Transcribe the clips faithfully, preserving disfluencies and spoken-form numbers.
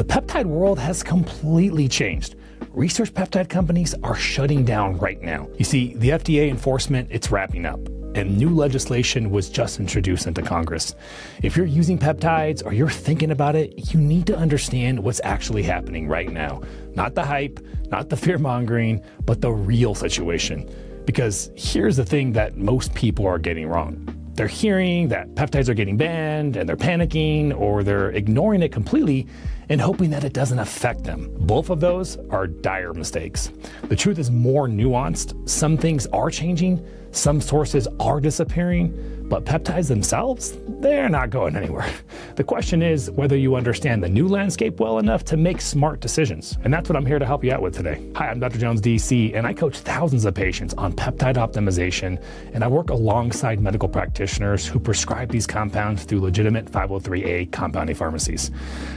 The peptide world has completely changed. Research peptide companies are shutting down right now. You see, the F D A enforcement, it's wrapping up, and new legislation was just introduced into Congress. If you're using peptides or you're thinking about it, you need to understand what's actually happening right now. Not the hype, not the fear-mongering, but the real situation. Because here's the thing that most people are getting wrong. They're hearing that peptides are getting banned and they're panicking, or they're ignoring it completely and hoping that it doesn't affect them. Both of those are dire mistakes. The truth is more nuanced. Some things are changing, some sources are disappearing, but peptides themselves, they're not going anywhere. The question is whether you understand the new landscape well enough to make smart decisions. And that's what I'm here to help you out with today. Hi, I'm Doctor Jones, D C, and I coach thousands of patients on peptide optimization, and I work alongside medical practitioners who prescribe these compounds through legitimate five oh three A compounding pharmacies.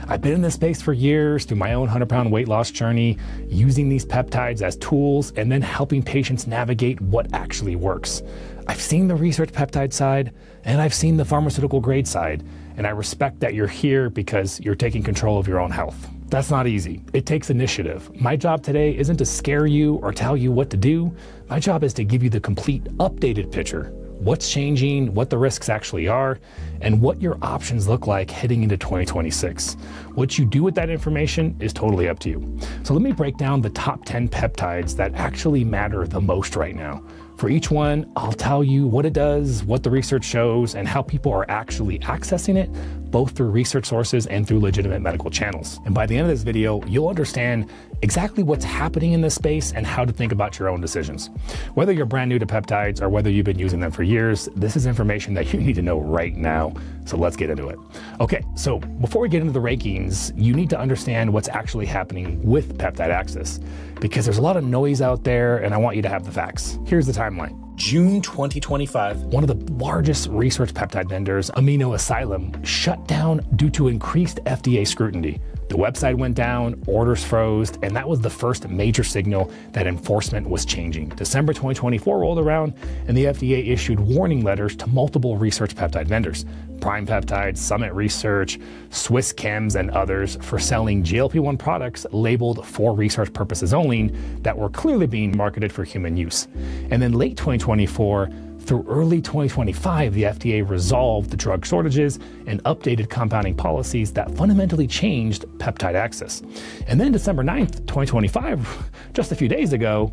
I've been in this space for years through my own one hundred pound weight loss journey, using these peptides as tools and then helping patients navigate what actually works. I've seen the research peptide side and I've seen the pharmaceutical grade side, and I respect that you're here because you're taking control of your own health. That's not easy. It takes initiative. My job today isn't to scare you or tell you what to do. My job is to give you the complete updated picture. What's changing, what the risks actually are, and what your options look like heading into twenty twenty-six. What you do with that information is totally up to you. So let me break down the top ten peptides that actually matter the most right now. For each one, I'll tell you what it does, what the research shows, and how people are actually accessing it, both through research sources and through legitimate medical channels. And by the end of this video, you'll understand exactly what's happening in this space and how to think about your own decisions. Whether you're brand new to peptides or whether you've been using them for years, this is information that you need to know right now. So let's get into it. Okay, so before we get into the rankings, you need to understand what's actually happening with peptide access, because there's a lot of noise out there and I want you to have the facts. Here's the timeline. June twenty twenty-five, one of the largest research peptide vendors, Amino Asylum, shut down due to increased F D A scrutiny. The website went down, orders froze, and that was the first major signal that enforcement was changing. December twenty twenty-four rolled around, and the F D A issued warning letters to multiple research peptide vendors, Prime Peptide, Summit Research, Swiss Chems, and others, for selling G L P one products labeled for research purposes only that were clearly being marketed for human use. And then late twenty twenty-four, through early twenty twenty-five, the F D A resolved the drug shortages and updated compounding policies that fundamentally changed peptide access. And then December ninth, twenty twenty-five, just a few days ago,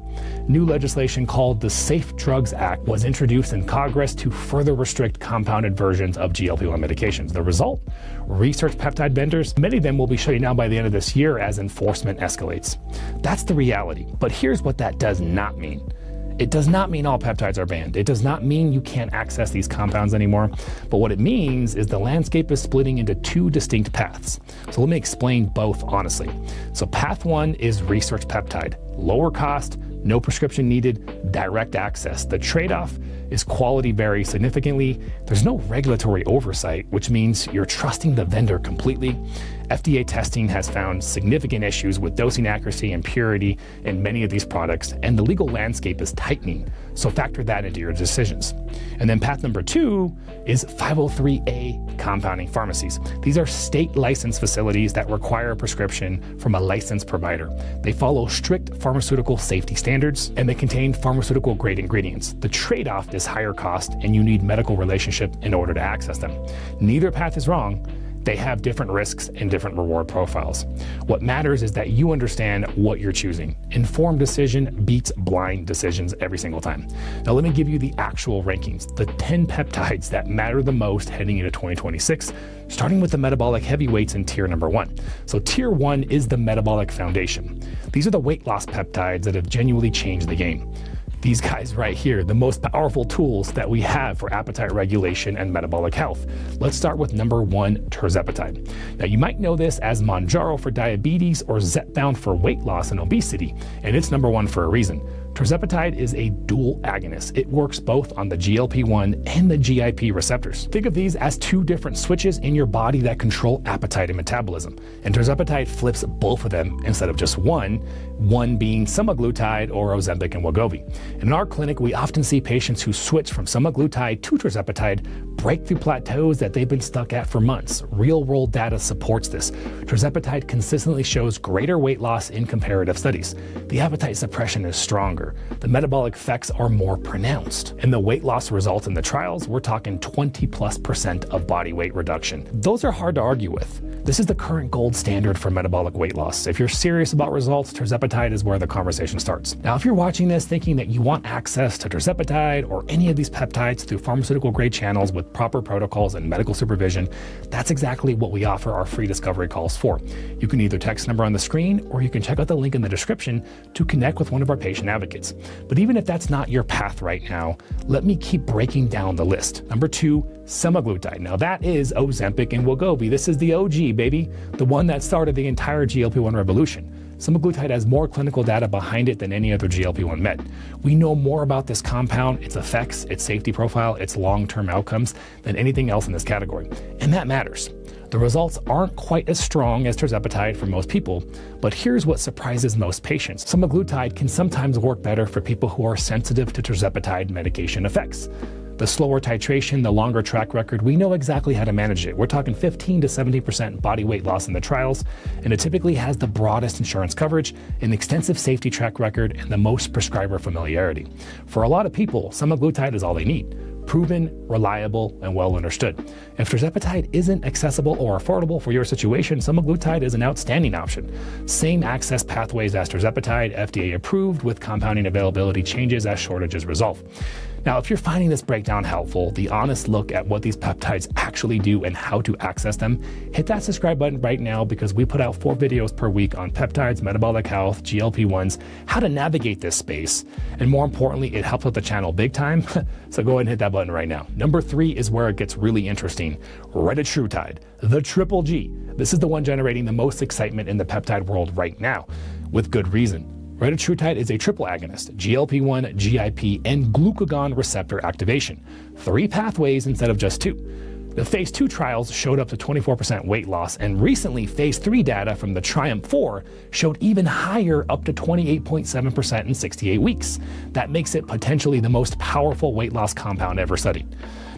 new legislation called the Safe Drugs Act was introduced in Congress to further restrict compounded versions of G L P one medications. The result? Research peptide vendors, many of them will be shutting down by the end of this year as enforcement escalates. That's the reality. But here's what that does not mean. It does not mean all peptides are banned. It does not mean you can't access these compounds anymore. But what it means is the landscape is splitting into two distinct paths. So let me explain both honestly. So path one is research peptide. Lower cost, no prescription needed, direct access. The trade-off is quality varies significantly. There's no regulatory oversight, which means you're trusting the vendor completely. F D A testing has found significant issues with dosing accuracy and purity in many of these products, and the legal landscape is tightening. So factor that into your decisions. And then path number two is five oh three A compounding pharmacies. These are state licensed facilities that require a prescription from a licensed provider. They follow strict pharmaceutical safety standards, and they contain pharmaceutical grade ingredients. The trade-off is higher cost, and you need medical relationship in order to access them. Neither path is wrong. They have different risks and different reward profiles. What matters is that you understand what you're choosing. Informed decision beats blind decisions every single time. Now let me give you the actual rankings, the ten peptides that matter the most heading into twenty twenty-six, starting with the metabolic heavyweights in tier number one. So tier one is the metabolic foundation. These are the weight loss peptides that have genuinely changed the game. These guys right here, the most powerful tools that we have for appetite regulation and metabolic health. Let's start with number one, tirzepatide. Now you might know this as Mounjaro for diabetes or Zepbound for weight loss and obesity, and it's number one for a reason. Tirzepatide is a dual agonist. It works both on the G L P one and the G I P receptors. Think of these as two different switches in your body that control appetite and metabolism. And tirzepatide flips both of them instead of just one, one being semaglutide or Ozempic and Wegovy. In our clinic, we often see patients who switch from semaglutide to tirzepatide break through plateaus that they've been stuck at for months. Real-world data supports this. Tirzepatide consistently shows greater weight loss in comparative studies. The appetite suppression is stronger. The metabolic effects are more pronounced. And the weight loss results in the trials, we're talking twenty plus percent of body weight reduction. Those are hard to argue with. This is the current gold standard for metabolic weight loss. If you're serious about results, tirzepatide is where the conversation starts. Now, if you're watching this thinking that you want access to tirzepatide or any of these peptides through pharmaceutical-grade channels with proper protocols and medical supervision, that's exactly what we offer our free discovery calls for. You can either text the number on the screen, or you can check out the link in the description to connect with one of our patient advocates. But even if that's not your path right now, let me keep breaking down the list. Number two, semaglutide. Now that is Ozempic and Wegovy. This is the O G, baby, the one that started the entire G L P one revolution. Semaglutide has more clinical data behind it than any other G L P one med. We know more about this compound, its effects, its safety profile, its long-term outcomes than anything else in this category. And that matters. The results aren't quite as strong as tirzepatide for most people, but here's what surprises most patients. Semaglutide can sometimes work better for people who are sensitive to tirzepatide medication effects. The slower titration, the longer track record, we know exactly how to manage it. We're talking fifteen to seventy percent body weight loss in the trials, and it typically has the broadest insurance coverage, an extensive safety track record, and the most prescriber familiarity. For a lot of people, semaglutide is all they need. Proven, reliable, and well understood. If tirzepatide isn't accessible or affordable for your situation, semaglutide is an outstanding option. Same access pathways as tirzepatide, F D A approved, with compounding availability changes as shortages resolve. Now, if you're finding this breakdown helpful, the honest look at what these peptides actually do and how to access them, hit that subscribe button right now, because we put out four videos per week on peptides, metabolic health, G L P ones, how to navigate this space. And more importantly, it helps with the channel big time. So go ahead and hit that button right now. Number three is where it gets really interesting. Retatrutide, the triple G. This is the one generating the most excitement in the peptide world right now, with good reason. Retatrutide is a triple agonist, G L P one, G I P, and glucagon receptor activation. Three pathways instead of just two. The phase two trials showed up to twenty-four percent weight loss, and recently phase three data from the TRIUMPH four showed even higher, up to twenty-eight point seven percent in sixty-eight weeks. That makes it potentially the most powerful weight loss compound ever studied.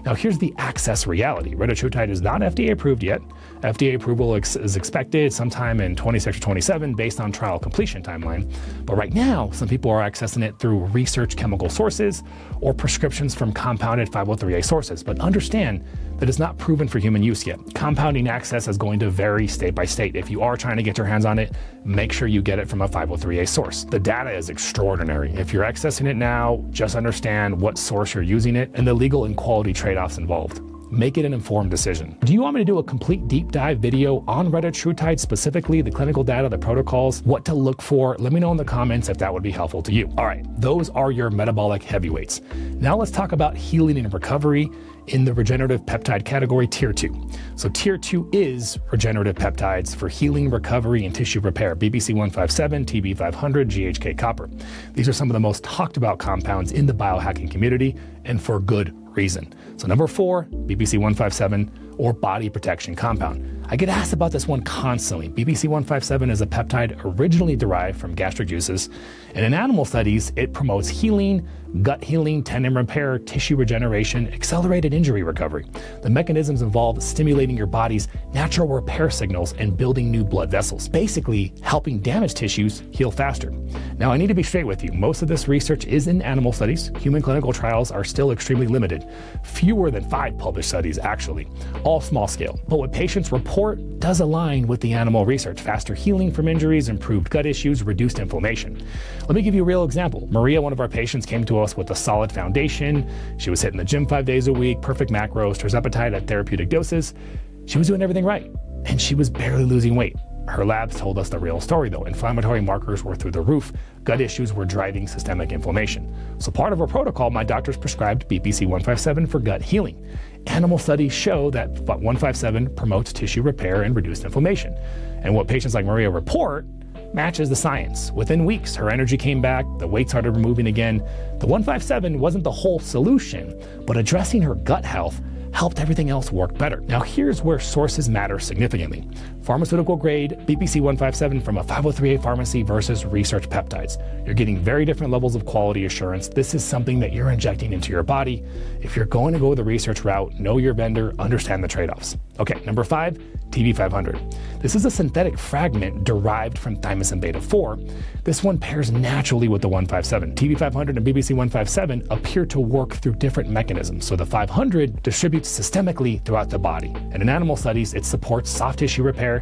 Now here's the access reality. Retatrutide is not F D A approved yet. F D A approval ex is expected sometime in twenty-six or twenty-seven based on trial completion timeline. But right now, some people are accessing it through research chemical sources or prescriptions from compounded five oh three A sources. But understand that it's not proven for human use yet. Compounding access is going to vary state by state. If you are trying to get your hands on it, make sure you get it from a five oh three A source. The data is extraordinary. If you're accessing it now, just understand what source you're using it and the legal and quality trade trade-offs involved. Make it an informed decision. Do you want me to do a complete deep dive video on retatrutide, specifically the clinical data, the protocols, what to look for? Let me know in the comments if that would be helpful to you. All right, those are your metabolic heavyweights. Now let's talk about healing and recovery in the regenerative peptide category, tier two. So tier two is regenerative peptides for healing, recovery, and tissue repair, B P C one fifty-seven, T B five hundred, G H K copper. These are some of the most talked about compounds in the biohacking community, and for good reason. So number four, B P C one fifty-seven, or body protection compound. I get asked about this one constantly. B P C one fifty-seven is a peptide originally derived from gastric juices, and in animal studies, it promotes healing, gut healing, tendon repair, tissue regeneration, accelerated injury recovery. The mechanisms involve stimulating your body's natural repair signals and building new blood vessels, basically helping damaged tissues heal faster. Now, I need to be straight with you. Most of this research is in animal studies. Human clinical trials are still extremely limited. Fewer than five published studies, actually, all small scale. But what patients report does align with the animal research: faster healing from injuries, improved gut issues, reduced inflammation. Let me give you a real example. Maria, one of our patients, came to us with a solid foundation. She was hitting the gym five days a week, perfect macros, tirzepatide at therapeutic doses. She was doing everything right, and she was barely losing weight. Her labs told us the real story though. Inflammatory markers were through the roof. Gut issues were driving systemic inflammation. So part of her protocol, my doctors prescribed B P C one fifty-seven for gut healing. Animal studies show that one fifty-seven promotes tissue repair and reduced inflammation. And what patients like Maria report matches the science. Within weeks, her energy came back, the weight started moving again. The one fifty-seven wasn't the whole solution, but addressing her gut health helped everything else work better. Now here's where sources matter significantly. Pharmaceutical grade B P C one fifty-seven from a five oh three A pharmacy versus research peptides. You're getting very different levels of quality assurance. This is something that you're injecting into your body. If you're going to go the research route, know your vendor, understand the trade-offs. Okay, number five, T B five hundred. This is a synthetic fragment derived from thymosin beta four. This one pairs naturally with the one fifty-seven. T B five hundred and B P C one fifty-seven appear to work through different mechanisms, so the five hundred distributes systemically throughout the body. And in animal studies, it supports soft tissue repair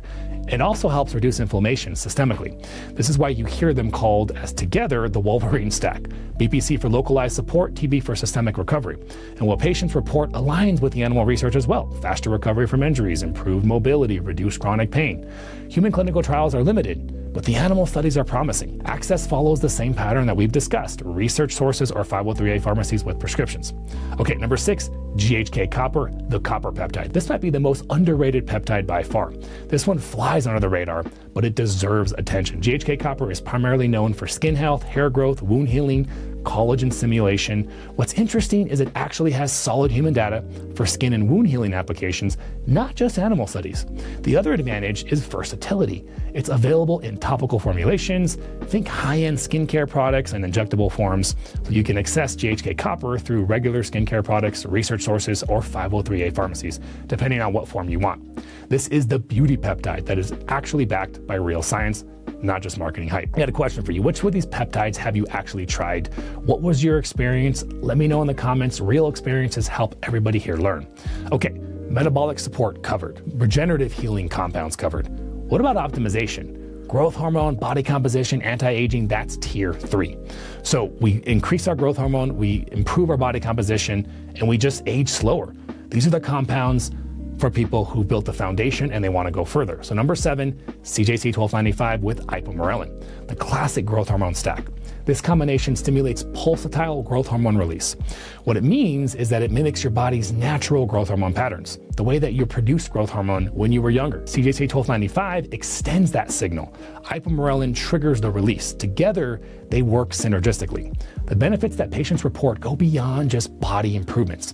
and also helps reduce inflammation systemically. This is why you hear them called as together the Wolverine stack. B P C for localized support, T B for systemic recovery. And what patients report aligns with the animal research as well. Faster recovery from injuries, improved mobility, reduce chronic pain. Human clinical trials are limited, but the animal studies are promising. Access follows the same pattern that we've discussed, research sources or five oh three A pharmacies with prescriptions. Okay, number six, G H K copper, the copper peptide. This might be the most underrated peptide by far. This one flies under the radar, but it deserves attention. G H K copper is primarily known for skin health, hair growth, wound healing, collagen stimulation. What's interesting is it actually has solid human data for skin and wound healing applications, not just animal studies. The other advantage is versatility. It's available in topical formulations, think high-end skincare products and injectable forms. So you can access G H K copper through regular skincare products, research sources, or five oh three A pharmacies, depending on what form you want. This is the beauty peptide that is actually backed by real science, not just marketing hype. I got a question for you. Which of these peptides have you actually tried? What was your experience? Let me know in the comments. Real experiences help everybody here learn. Okay, metabolic support covered. Regenerative healing compounds covered. What about optimization? Growth hormone, body composition, anti-aging, that's tier three. So we increase our growth hormone, we improve our body composition, and we just age slower. These are the compounds for people who built the foundation and they want to go further. So number seven, C J C twelve ninety-five with Ipamorelin, the classic growth hormone stack. This combination stimulates pulsatile growth hormone release. What it means is that it mimics your body's natural growth hormone patterns, the way that you produce growth hormone when you were younger. C J C twelve ninety-five extends that signal. Ipamorelin triggers the release. Together, they work synergistically. The benefits that patients report go beyond just body improvements.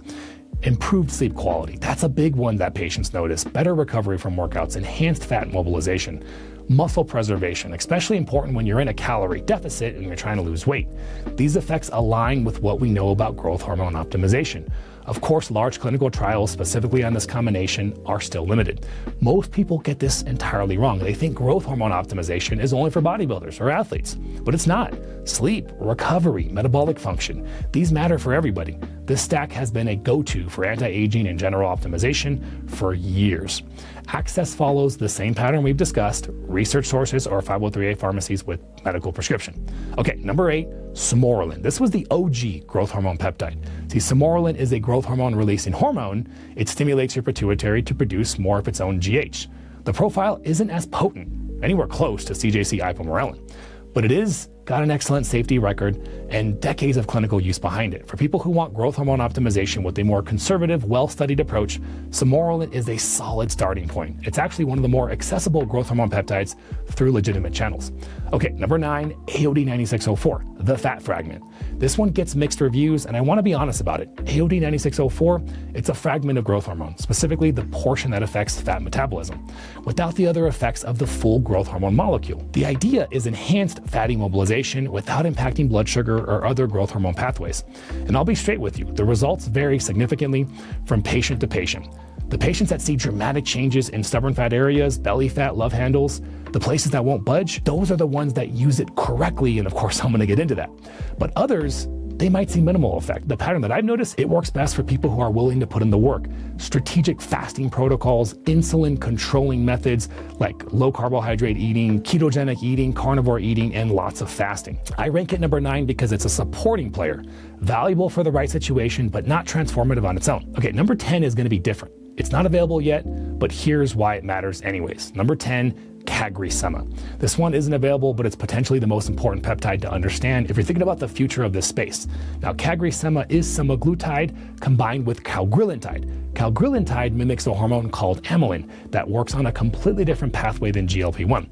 Improved sleep quality, that's a big one that patients notice. Better recovery from workouts, enhanced fat mobilization, muscle preservation, especially important when you're in a calorie deficit and you're trying to lose weight. These effects align with what we know about growth hormone optimization. Of course, large clinical trials specifically on this combination are still limited. Most people get this entirely wrong. They think growth hormone optimization is only for bodybuilders or athletes, but it's not. Sleep, recovery, metabolic function, these matter for everybody. This stack has been a go-to for anti-aging and general optimization for years. Access follows the same pattern we've discussed, research sources or five oh three A pharmacies with medical prescription. Okay, number eight, Sermorelin. This was the O G growth hormone peptide. See, Sermorelin is a growth hormone releasing hormone. It stimulates your pituitary to produce more of its own G H. The profile isn't as potent, anywhere close to C J C Ipamorelin, but it is got an excellent safety record and decades of clinical use behind it. For people who want growth hormone optimization with a more conservative, well-studied approach, Sermorelin is a solid starting point. It's actually one of the more accessible growth hormone peptides through legitimate channels. Okay, number nine, A O D ninety-six oh four, the fat fragment. This one gets mixed reviews, and I wanna be honest about it. A O D ninety-six oh four, it's a fragment of growth hormone, specifically the portion that affects fat metabolism, without the other effects of the full growth hormone molecule. The idea is enhanced fatty mobilization without impacting blood sugar or other growth hormone pathways. And I'll be straight with you, the results vary significantly from patient to patient. The patients that see dramatic changes in stubborn fat areas, belly fat, love handles, the places that won't budge, those are the ones that use it correctly, and of course I'm gonna get into that. But others, they might see minimal effect. The pattern that I've noticed, it works best for people who are willing to put in the work. Strategic fasting protocols, insulin controlling methods like low carbohydrate eating, ketogenic eating, carnivore eating, and lots of fasting. I rank it number nine because it's a supporting player, valuable for the right situation, but not transformative on its own. Okay, number ten is gonna be different. It's not available yet, but here's why it matters anyways. Number ten, CagriSema. This one isn't available, but it's potentially the most important peptide to understand if you're thinking about the future of this space. Now, CagriSema is semaglutide combined with cagrilintide. Cagrilintide mimics a hormone called amylin that works on a completely different pathway than G L P one.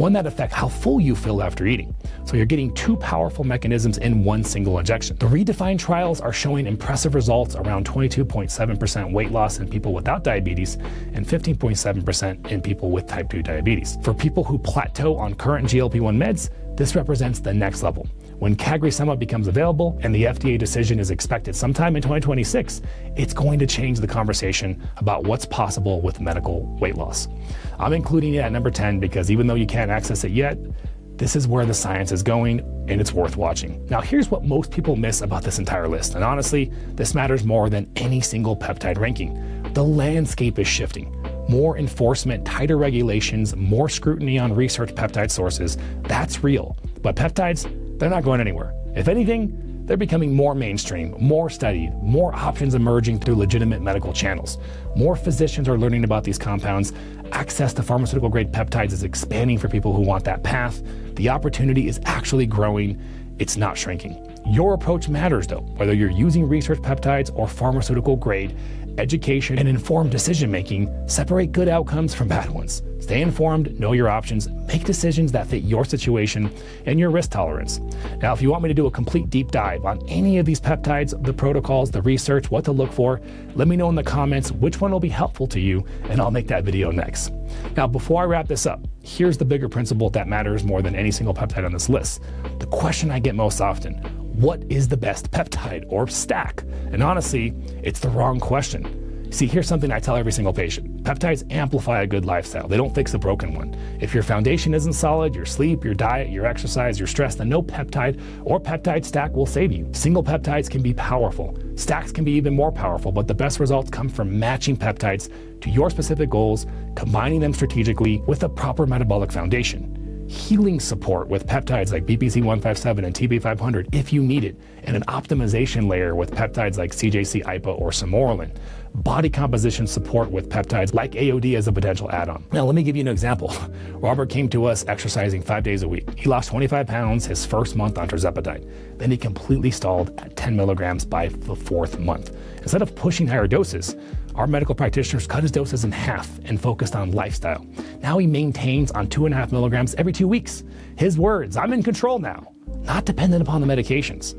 one that affects how full you feel after eating. So you're getting two powerful mechanisms in one single injection. The REDEFINE trials are showing impressive results, around twenty-two point seven percent weight loss in people without diabetes and fifteen point seven percent in people with type two diabetes. For people who plateau on current G L P one meds, this represents the next level. When CagriSema becomes available and the F D A decision is expected sometime in twenty twenty-six, it's going to change the conversation about what's possible with medical weight loss. I'm including it at number ten because even though you can't access it yet, this is where the science is going, and it's worth watching. Now, here's what most people miss about this entire list, and honestly, this matters more than any single peptide ranking. The landscape is shifting. More enforcement, tighter regulations, more scrutiny on research peptide sources. That's real. But peptides, they're not going anywhere. If anything, they're becoming more mainstream, more studied, more options emerging through legitimate medical channels. More physicians are learning about these compounds. Access to pharmaceutical-grade peptides is expanding for people who want that path. The opportunity is actually growing. It's not shrinking. Your approach matters, though. Whether you're using research peptides or pharmaceutical-grade, education and informed decision-making separate good outcomes from bad ones. Stay informed, know your options, make decisions that fit your situation and your risk tolerance. Now, if you want me to do a complete deep dive on any of these peptides, the protocols, the research, what to look for, let me know in the comments which one will be helpful to you, and I'll make that video next. Now, before I wrap this up, here's the bigger principle that matters more than any single peptide on this list. The question I get most often: what is the best peptide or stack? And honestly, it's the wrong question. See, here's something I tell every single patient. Peptides amplify a good lifestyle. They don't fix a broken one. If your foundation isn't solid, your sleep, your diet, your exercise, your stress, then no peptide or peptide stack will save you. Single peptides can be powerful. Stacks can be even more powerful, but the best results come from matching peptides to your specific goals, combining them strategically with a proper metabolic foundation. Healing support with peptides like B P C one fifty-seven and T B five hundred if you need it, and an optimization layer with peptides like C J C, I P A, or Sermorelin. Body composition support with peptides like A O D as a potential add-on. Now, let me give you an example. Robert came to us exercising five days a week. He lost twenty-five pounds his first month on Tirzepatide. Then he completely stalled at ten milligrams by the fourth month. Instead of pushing higher doses, our medical practitioners cut his doses in half and focused on lifestyle. Now he maintains on two and a half milligrams every two weeks. His words: "I'm in control now," not dependent upon the medications.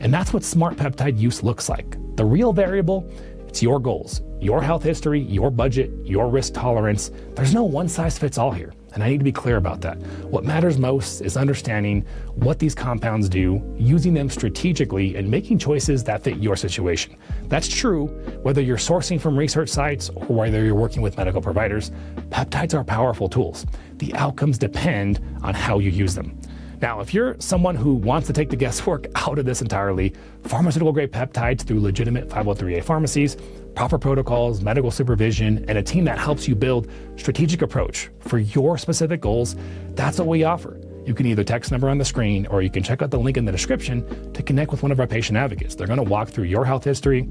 And that's what smart peptide use looks like. The real variable, it's your goals, your health history, your budget, your risk tolerance. There's no one size fits all here. And I need to be clear about that. What matters most is understanding what these compounds do, using them strategically, and making choices that fit your situation. That's true whether you're sourcing from research sites or whether you're working with medical providers. Peptides are powerful tools. The outcomes depend on how you use them. Now, if you're someone who wants to take the guesswork out of this entirely, pharmaceutical-grade peptides through legitimate five oh three A pharmacies, proper protocols, medical supervision, and a team that helps you build strategic approach for your specific goals, that's what we offer. You can either text number on the screen, or you can check out the link in the description to connect with one of our patient advocates. They're gonna walk through your health history,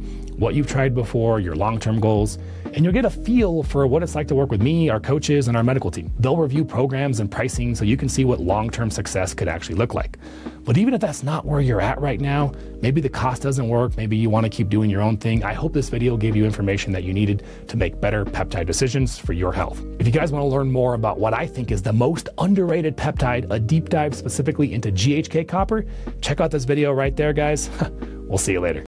what you've tried before, your long-term goals, and you'll get a feel for what it's like to work with me, our coaches, and our medical team. They'll review programs and pricing so you can see what long-term success could actually look like. But even if that's not where you're at right now, maybe the cost doesn't work, maybe you wanna keep doing your own thing, I hope this video gave you information that you needed to make better peptide decisions for your health. If you guys wanna learn more about what I think is the most underrated peptide, a deep dive specifically into G H K copper, check out this video right there, guys. We'll see you later.